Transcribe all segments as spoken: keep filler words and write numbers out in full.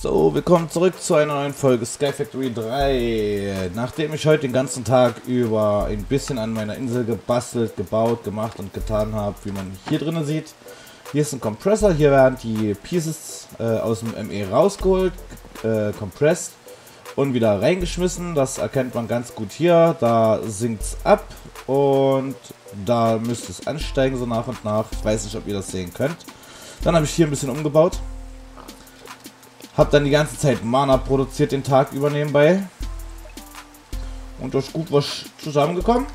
So, willkommen zurück zu einer neuen Folge Sky Factory drei. Nachdem ich heute den ganzen Tag über ein bisschen an meiner Insel gebastelt, gebaut, gemacht und getan habe, wie man hier drinnen sieht. Hier ist ein Compressor, hier werden die Pieces äh, aus dem M E rausgeholt, äh, compressed und wieder reingeschmissen. Das erkennt man ganz gut hier, da sinkt es ab und da müsste es ansteigen so nach und nach. Ich weiß nicht, ob ihr das sehen könnt. Dann habe ich hier ein bisschen umgebaut. Hab dann die ganze Zeit Mana produziert, den Tag über nebenbei. Und durch gut was zusammengekommen.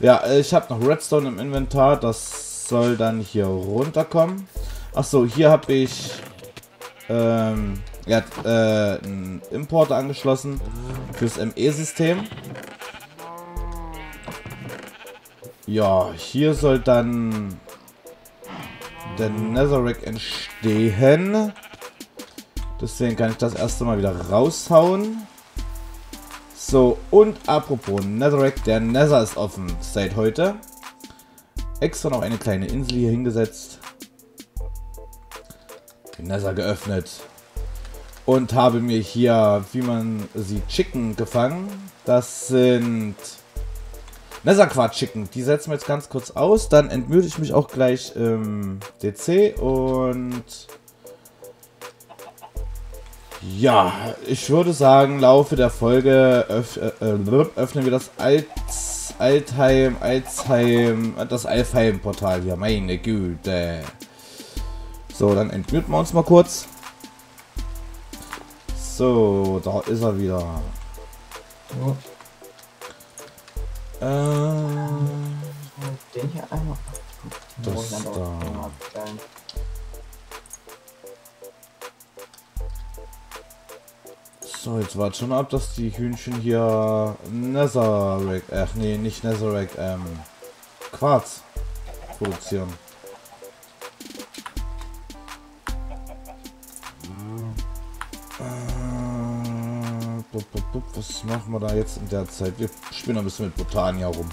Ja, ich habe noch Redstone im Inventar, das soll dann hier runterkommen. Achso, hier habe ich ähm, ja, äh, einen Importer angeschlossen fürs M E-System. Ja, hier soll dann der Netherrack entstehen. Deswegen kann ich das erste Mal wieder raushauen. So, und apropos Netherrack, der Nether ist offen seit heute. Extra noch eine kleine Insel hier hingesetzt. Den Nether geöffnet. Und habe mir hier, wie man sieht, Chicken gefangen. Das sind Netherquart-Chicken. Die setzen wir jetzt ganz kurz aus. Dann entmüde ich mich auch gleich im D C und... Ja, ich würde sagen, laufe der Folge öff, äh, öffnen wir das Alts, Altheim, Altheim, das Alfheim-Portal hier, meine Güte. So, dann entmuten wir uns mal kurz. So, da ist er wieder. So. Ähm, den hier einmal. Das da. So, jetzt warte schon ab, dass die Hühnchen hier Netherrack, ach nee, nicht Netherrack, ähm, Quarz produzieren. Äh, bup, bup, bup, was machen wir da jetzt in der Zeit? Wir spielen ein bisschen mit Botania rum.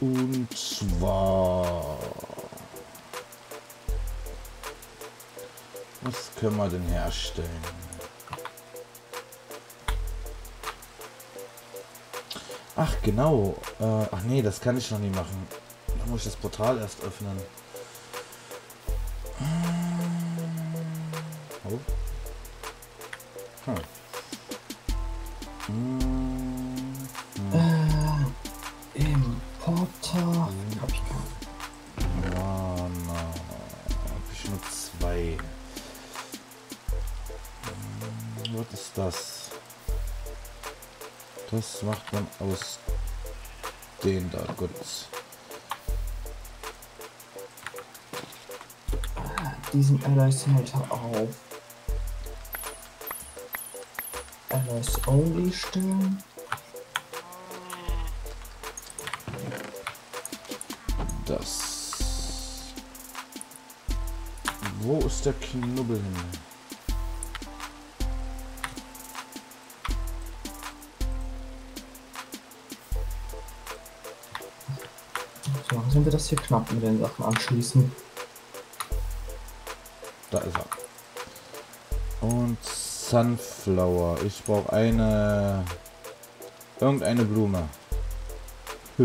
Und zwar... Was können wir denn herstellen? Ach genau, äh, ach nee, das kann ich noch nie machen. Da muss ich das Portal erst öffnen. Oh. Hm. Hm. Hm. Äh, Importer. Hm. Hab ich gar nicht. Ja, na, hab ich nur zwei. Hm, was ist das? Das macht man aus den da, gut. Ah, diesen Allies-Halter auf. Allies-Only stellen. Das. Wo ist der Knubbel hin? Sollen wir das hier knapp mit den Sachen anschließen? Da ist er. Und Sunflower. Ich brauche eine... Irgendeine Blume. Ach,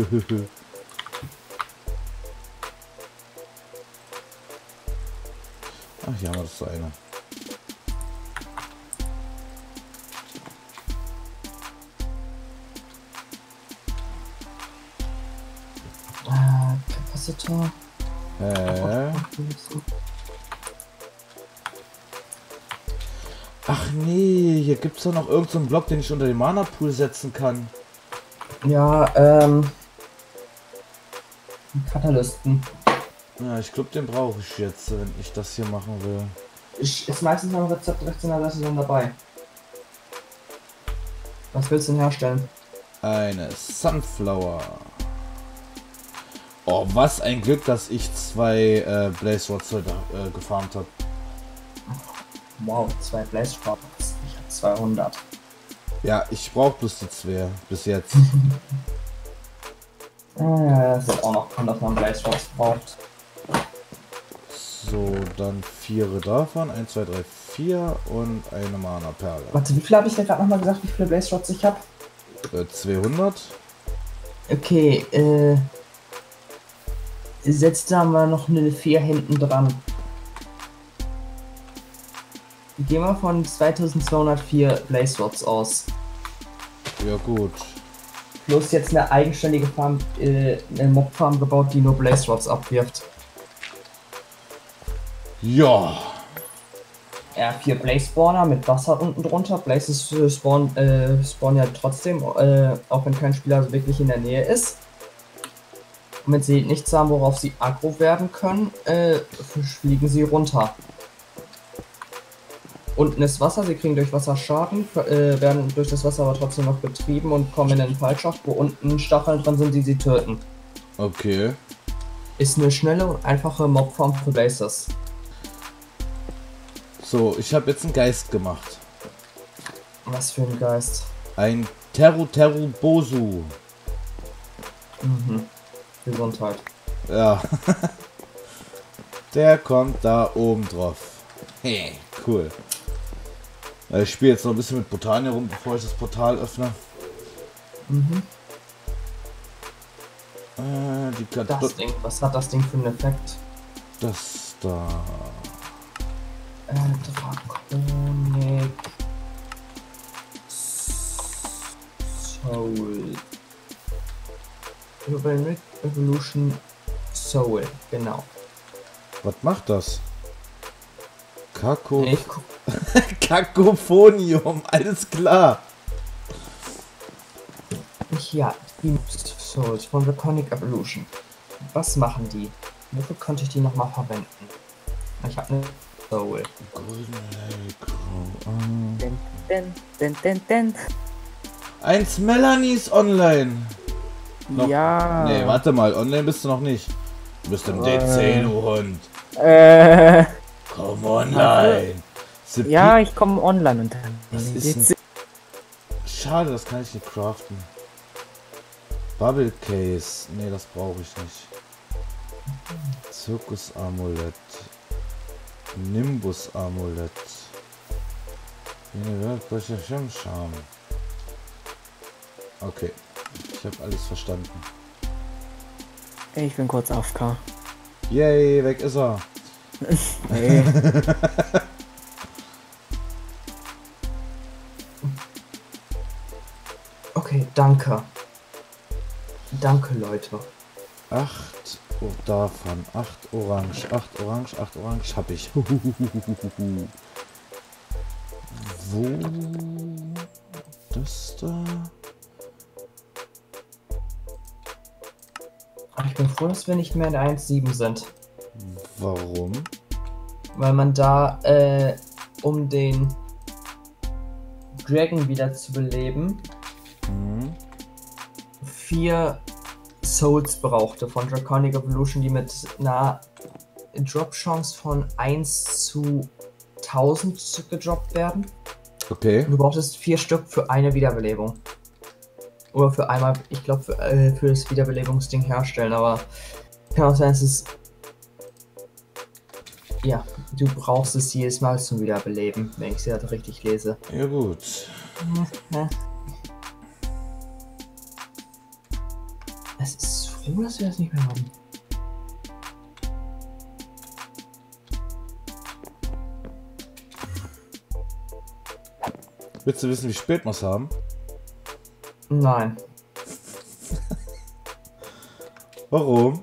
hier haben wir das so eine. Äh. Ach nee, hier gibt es doch noch irgendeinen so Block, den ich unter den Mana-Pool setzen kann. Ja, ähm... Katalysten. Ja, ich glaube, den brauche ich jetzt, wenn ich das hier machen will. Ich, ist meistens mein Rezept rechts in der Seite dann dabei. Was willst du denn herstellen? Eine Sunflower. Oh, was ein Glück, dass ich zwei äh, Blaze Rods heute äh, gefarmt habe. Wow, zwei Blaze Rods. Ich habe zweihundert. Ja, ich brauche bloß die Zwerge bis jetzt. Ja, das ist auch noch cool, dass man Blaze Shots braucht. So, dann vier davon. eins, zwei, drei, vier und eine Mana-Perle. Warte, wie viel habe ich denn gerade nochmal gesagt, wie viele Blaze Shots ich habe? Äh, zweihundert. Okay, äh. Setzt da mal noch eine vier hinten dran. Gehen wir von zweitausendzweihundertvier Blaze Rods aus. Ja, gut. Plus jetzt eine eigenständige Farm, äh, eine Mob Farm gebaut, die nur Blaze Rods abwirft. Ja. Ja, vier Blaze Spawner mit Wasser unten drunter. Blazes spawnen äh, spawn ja trotzdem, äh, auch wenn kein Spieler so wirklich in der Nähe ist. Und wenn sie nichts haben, worauf sie aggro werden können, äh, fliegen sie runter. Unten ist Wasser, sie kriegen durch Wasser Schaden, äh, werden durch das Wasser aber trotzdem noch betrieben und kommen in den Fallschacht, wo unten Stacheln dran sind, die sie töten. Okay. Ist eine schnelle und einfache Mobform für Blazes. So, ich habe jetzt einen Geist gemacht. Was für ein Geist? Ein Teru Teru Bosu. Mhm. Gesundheit. Ja. Der kommt da oben drauf. Hey, cool. Ich spiele jetzt noch ein bisschen mit Botania rum, bevor ich das Portal öffne. Mhm. Äh, die das Ding, was hat das Ding für einen Effekt? Das da. Äh, Draconic. Soul. Draconic Evolution Soul, genau. Was macht das? Kako. Kakophonium, alles klar. Ja, die Souls von Draconic Evolution. Was machen die? Wofür konnte ich die nochmal verwenden? Ich habe eine Soul. Den, den, den, den, den. Eins Melanies online. Noch? Ja. Nee, warte mal, online bist du noch nicht. Du bist im äh. D C, du Hund. Äh. Komm online. The ja, ich komme online und dann. Was ist denn? Schade, das kann ich nicht craften. Bubble Case. Nee, das brauche ich nicht. Zirkus Amulett. Nimbus Amulett. Okay. Ich habe alles verstanden. Ich bin kurz A F K. Yay, weg ist er. Hey. Okay, danke. Danke, Leute. Acht oh, davon. Acht Orange. Acht Orange. Acht Orange habe ich. Wo? Das da? Ich bin froh, dass wir nicht mehr in eins Punkt sieben sind. Warum? Weil man da, äh, um den Dragon wieder zu beleben, mhm. vier Souls brauchte von Draconic Evolution, die mit einer Drop-Chance von eins zu tausend gedroppt werden. Okay. Du brauchtest vier Stück für eine Wiederbelebung. Oder für einmal, ich glaube, für, äh, für das Wiederbelebungsding herstellen, aber kann auch sein, es ist. Ja, du brauchst es jedes Mal zum Wiederbeleben, wenn ich sie halt richtig lese. Ja, gut. Es ist froh, dass wir das nicht mehr haben. Willst du wissen, wie spät wir es haben? Nein. Warum?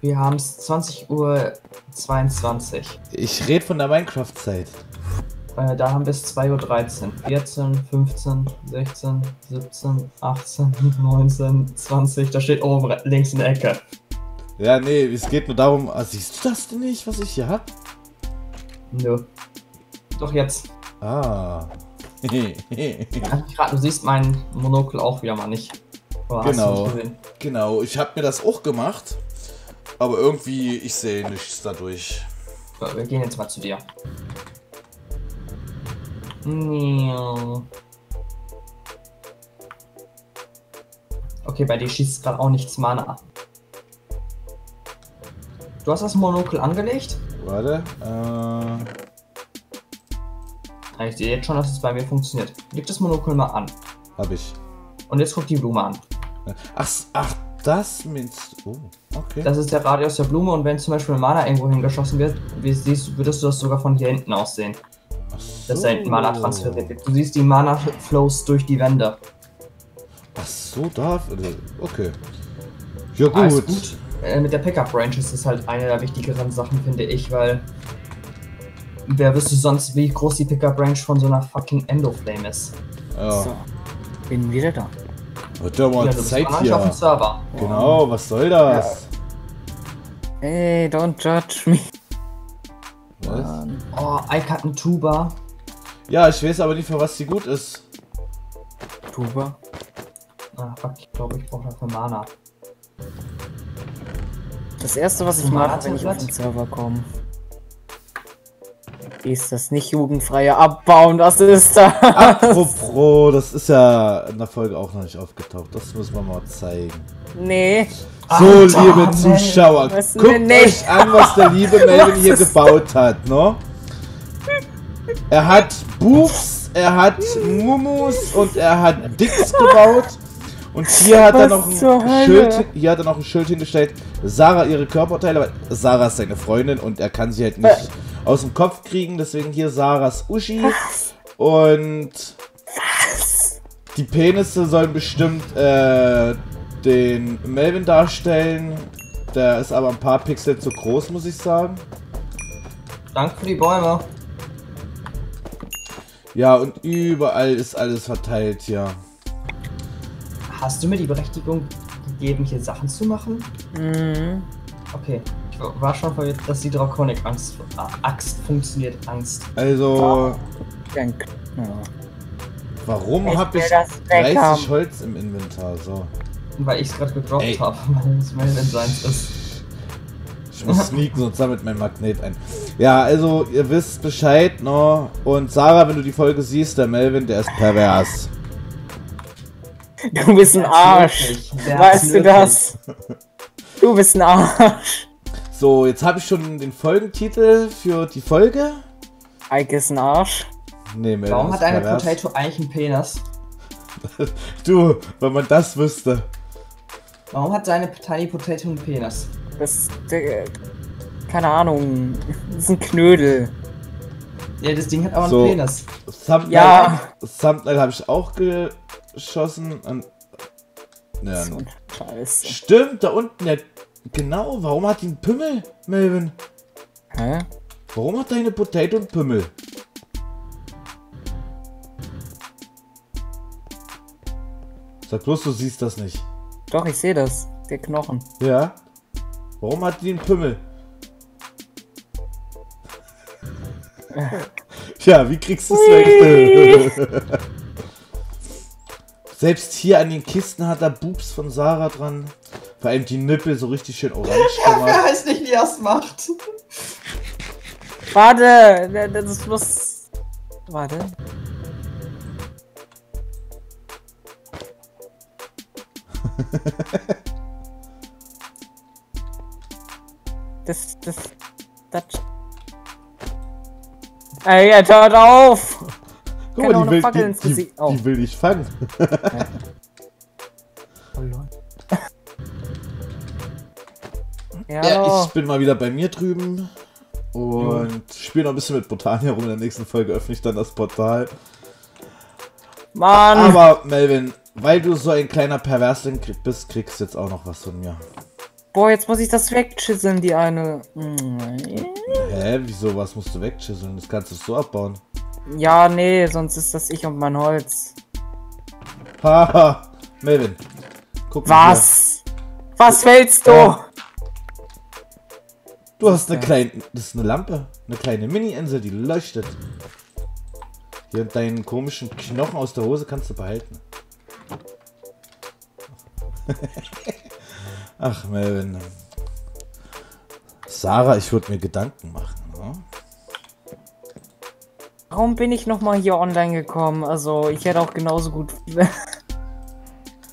Wir haben es zwanzig Uhr zweiundzwanzig. Ich rede von der Minecraft-Zeit. Äh, da haben wir es zwei Uhr dreizehn. vierzehn, fünfzehn, sechzehn, siebzehn, achtzehn, neunzehn, zwanzig. Da steht oben links in der Ecke. Ja, nee, es geht nur darum. Ah, siehst du das denn nicht, was ich hier hab? Nö. Doch jetzt. Ah. Du siehst meinen Monokel auch wieder mal nicht. Oder genau, hast du nicht genau. Ich habe mir das auch gemacht, aber irgendwie ich sehe nichts dadurch. So, wir gehen jetzt mal zu dir. Okay, bei dir schießt gerade auch nichts Mana. Du hast das Monokel angelegt? Warte, äh... ich sehe jetzt schon, dass es bei mir funktioniert. Leg das Monokel mal an. Hab ich. Und jetzt guck die Blume an. Ach, ach das meinst du? Oh, okay. Das ist der Radius der Blume und wenn zum Beispiel Mana irgendwo hingeschossen wird, wie siehst, würdest du das sogar von hier hinten aus sehen. Ach so. Dass da hinten Mana transferiert wird. Du siehst die Mana-Flows durch die Wände. Ach so, da... Okay. Ja gut. Alles gut. Äh, mit der Pickup-Range ist das halt eine der wichtigeren Sachen, finde ich, weil... Wer wüsste sonst, wie groß die Pickup-Range von so einer fucking Endo-Flame ist? Ja. So, bin wieder da. Wird ja mal Zeit hier. Auf dem Server. Genau, was soll das? Ja. Hey, don't judge me. Was? Oh, Eikatten Tuba. Ja, ich weiß aber nicht, für was die gut ist. Tuba? Ah, fuck, ich glaube, ich brauche dafür Mana. Das erste, was ich mache, wenn ich auf den Server komme. Ist das nicht jugendfreie Abbauen? Was ist das? Apropos, das ist ja in der Folge auch noch nicht aufgetaucht. Das müssen wir mal zeigen. Nee. So, Alter, liebe Zuschauer, Mann, guckt euch an, was der liebe Melvin hier gebaut hat, ne? Er hat Boofs, er hat Mumus und er hat Dicks gebaut. Und hier hat, er noch ein Schild, hier hat er noch ein Schild hingestellt. Sarah, ihre Körperteile, weil Sarah ist seine Freundin und er kann sie halt nicht... Äh. aus dem Kopf kriegen, deswegen hier Sarahs Uschi. Was? Und was? Die Penisse sollen bestimmt äh, den Melvin darstellen. Der ist aber ein paar Pixel zu groß, muss ich sagen. Danke für die Bäume. Ja, und überall ist alles verteilt, ja. Hast du mir die Berechtigung gegeben, hier Sachen zu machen? Mhm. Okay. Ich war schon verwirrt, dass die Draconic Angst, Axt funktioniert. Angst. Also. Ja. Warum habe ich dreißig Holz im Inventar? So. Weil ich es gerade gedroppt habe, weil es mein Inventar ist. Ich muss sneaken, sonst sammelt mein Magnet ein. Ja, also, ihr wisst Bescheid, ne? Und Sarah, wenn du die Folge siehst, der Melvin, der ist pervers. Du bist ein Arsch. Weißt du das? Du bist ein Arsch. So, jetzt habe ich schon den Folgentitel für die Folge. Ike ist ein Arsch. Nee, Melvin. Warum hat eine Potato eigentlich einen Penis? Du, wenn man das wüsste. Warum hat seine Tiny Potato einen Penis? Das, äh, keine Ahnung. Das ist ein Knödel. Ja, das Ding hat auch so, einen Penis. Thumbnail, ja. Thumbnail habe ich auch geschossen. Und ja, so Scheiße. Stimmt, da unten der... Genau, warum hat die einen Pimmel, Melvin? Hä? Warum hat deine Potato einen Pimmel? Sag bloß, du siehst das nicht. Doch, ich sehe das. Der Knochen. Ja? Warum hat die einen Pimmel? Ja, wie kriegst du es weg? Selbst hier an den Kisten hat er Boobs von Sarah dran. Vor allem die Nippel so richtig schön orange gemacht. Ja, wer weiß nicht, wie er es macht. Warte, das muss... Warte. das, das... Das... Ey, jetzt hört auf! Guck mal, die will, Fackel die, ins die, oh. die will ich fangen. Ja, ja, ich bin mal wieder bei mir drüben und mhm. spiele noch ein bisschen mit Botania rum. In der nächsten Folge öffne ich dann das Portal. Mann! Aber Melvin, weil du so ein kleiner Perversling bist, kriegst du jetzt auch noch was von mir. Boah, jetzt muss ich das wegschisseln, die eine. Hä, wieso? Was musst du wegschisseln? Das kannst du so abbauen. Ja, nee, sonst ist das ich und mein Holz. Haha, Melvin, guck mal. Was? Hier. Was fällst du? Äh, du hast eine kleine, das ist eine Lampe, eine kleine Mini-Insel, die leuchtet. Hier deinen komischen Knochen aus der Hose kannst du behalten. Ach, Melvin. Sarah, ich würde mir Gedanken machen, ne? Warum bin ich nochmal hier online gekommen? Also, ich hätte auch genauso gut...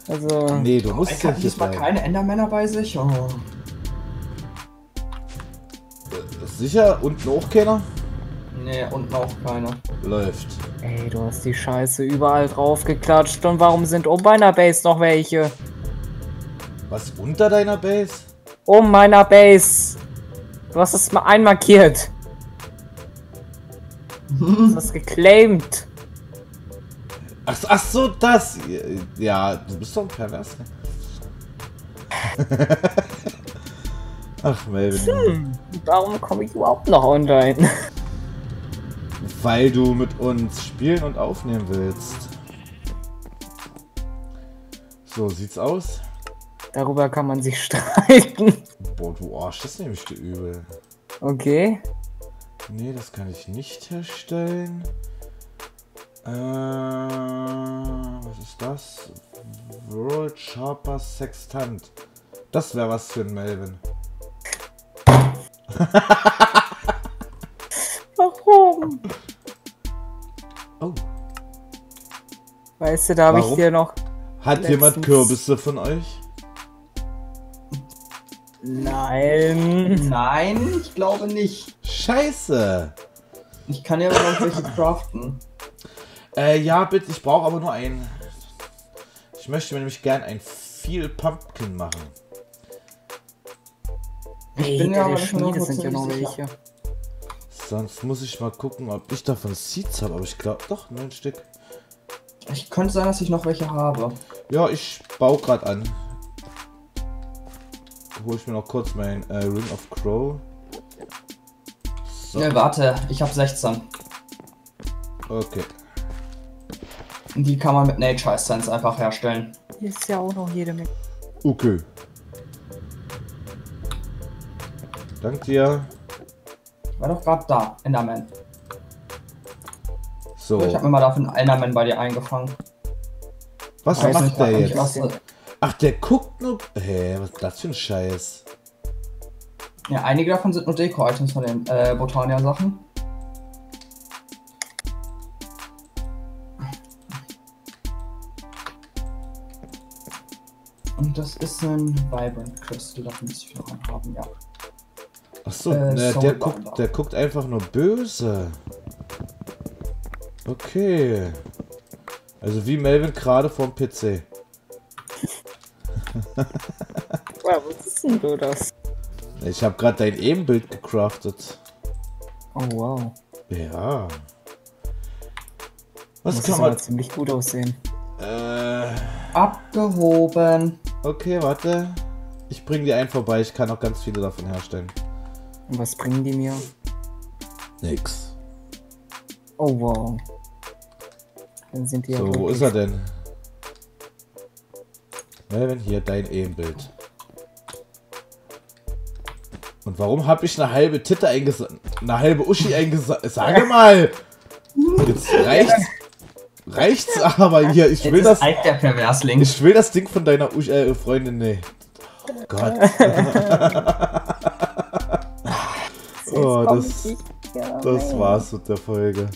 Also. Nee, du musst ja nicht mal keine Endermänner bei sich. Oh. Sicher? Unten auch keiner? Nee, unten auch keiner. Läuft. Ey, du hast die Scheiße überall draufgeklatscht. Und warum sind um meiner Base noch welche? Was, unter deiner Base? Um meiner Base! Du hast es mal einmarkiert. Du hast das geclaimt. Ach, ach so, das. Ja, du bist doch ein Pervers. Ach, Melvin. Hm, warum komme ich überhaupt noch online? Weil du mit uns spielen und aufnehmen willst. So sieht's aus. Darüber kann man sich streiten. Boah, du Arsch, das nehme ich dir übel. Okay. Nee, das kann ich nicht herstellen. Äh, was ist das? World Sharper Sextant. Das wäre was für ein Melvin. Warum? Oh. Weißt du, da habe ich dir noch. Hat jemand Kürbisse von euch? Nein. Nein, ich glaube nicht. Scheiße. Ich kann ja aber noch welche craften. Äh, ja, bitte, ich brauche aber nur einen. Ich möchte mir nämlich gern ein viel Pumpkin machen. Ich bin ja aber Schmiede sind ja noch welche. Sonst muss ich mal gucken, ob ich davon Seeds habe, aber ich glaube doch, neun Stück. Ich könnte sein, dass ich noch welche habe. Ja, ich baue gerade an. Hol ich mir noch kurz mein äh, Ring of Crow. So. Ne, warte, ich habe sechzehn. Okay. Die kann man mit Nature Science einfach herstellen. Hier ist ja auch noch jede Menge. Okay. Dank dir. Ich war doch gerade da, Enderman. So. Ich habe mir mal dafür einen Enderman bei dir eingefangen. Was macht nicht, der jetzt? Was, ach, der guckt nur. Hä, hey, was ist das für ein Scheiß? Ja, einige davon sind nur Deko-Items von den äh, Botania-Sachen. Und das ist ein Vibrant Crystal, davon muss ich noch einen haben, ja. Achso, äh, ne, der, guckt, der guckt einfach nur böse. Okay. Also wie Melvin gerade vom P C. Wow, was ist denn du das? Ich habe gerade dein Ebenbild gecraftet. Oh wow. Ja. Was muss kann man ziemlich gut aussehen. Äh. Abgehoben. Okay, warte. Ich bring dir einen vorbei. Ich kann auch ganz viele davon herstellen. Und was bringen die mir? Nix. Oh wow. Dann sind die so, ja wo ist er denn? Melvin, hier dein Ebenbild. Und warum habe ich eine halbe Titte eingesammelt? Eine halbe Uschi eingesammelt? Sage mal! Jetzt reicht's. Reicht's aber hier. Ich will das. Ich will das Ding von deiner Uschi, äh, Freundin. Nee. Oh Gott. Oh, das, das war's mit der Folge.